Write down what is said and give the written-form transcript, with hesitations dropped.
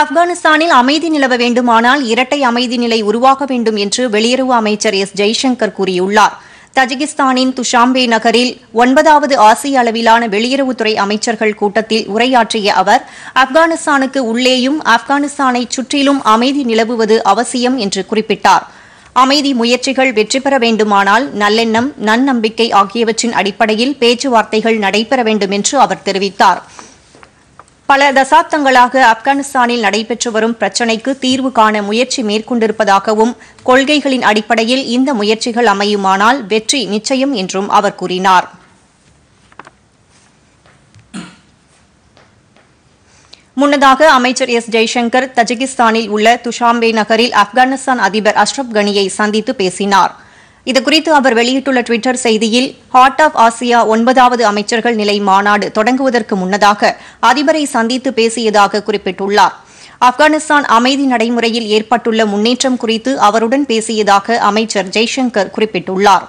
ஆப்கானிஸ்தானில் அமைதி நிலவ வேண்டுமானால் இரட்டை அமைதி நிலை உருவாக வேண்டும் என்று வெளியுறவு அமைச்சர் எஸ். ஜெய்சங்கர் கூறியுள்ளார். தஜிகிஸ்தானின் துஷாம்பே நகரில் 9வது ஆசிய அளவிலான வெளியுறவுத்துறை அமைச்சர்கள் கூட்டத்தில் உரையாற்றிய அவர், ஆப்கானிஸ்தானுக்கு உள்ளேயும் ஆப்கானிஸ்தானை சுற்றிலும் அமைதி நிலவுவது அவசியம் என்று குறிப்பிட்டார். அமைதி முயற்சிகள் வெற்றி பெற வேண்டுமானால் நல்லெண்ணம், நன்னம்பிக்கை ஆகியவற்றின் அடிப்படையில் பேச்சுவார்த்தைகள் நடைபெற வேண்டும் என்று அவர் தெரிவித்தார். பல தசாப்தங்களாக ஆப்கானிஸ்தானில் நடைபெற்று வரும் பிரச்சினைக்கு தீர்வு காண முயற்சி மேற்கொண்டிருப்பதாகவும், கொள்கைகளின் அடிப்படையில் இந்த முயற்சிகள் அமையுமானால் வெற்றி நிச்சயம் என்றும் அவர் கூறினார். முன்னதாக அமைச்சர் எஸ். ஜெய்சங்கர் தஜிகிஸ்தானில் உள்ள துஷாம்பே நகரில் ஆப்கானிஸ்தான் அதிபர் அஷ்ரப் கனியை சந்தித்து பேசினார். இதுகுறித்து அவர் வெளியிட்டுள்ள டுவிட்டர் செய்தியில், ஹார்ட் ஆஃப் ஆசியா 9வது அமைச்சர்கள் நிலை மாநாடு தொடங்குவதற்கு முன்னதாக அதிபரை சந்தித்து பேசியதாக குறிப்பிட்டுள்ளார். ஆப்கானிஸ்தான் அமைதி நடைமுறையில் ஏற்பட்டுள்ள முன்னேற்றம் குறித்து அவருடன் பேசியதாக அமைச்சர் ஜெய்சங்கர் குறிப்பிட்டுள்ளார்.